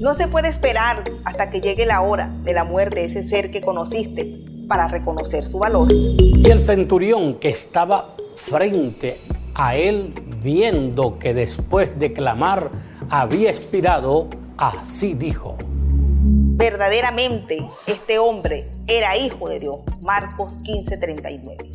No se puede esperar hasta que llegue la hora de la muerte de ese ser que conociste para reconocer su valor. Y el centurión que estaba frente a él, viendo que después de clamar había expirado, así dijo: verdaderamente este hombre era hijo de Dios. Marcos 15:39.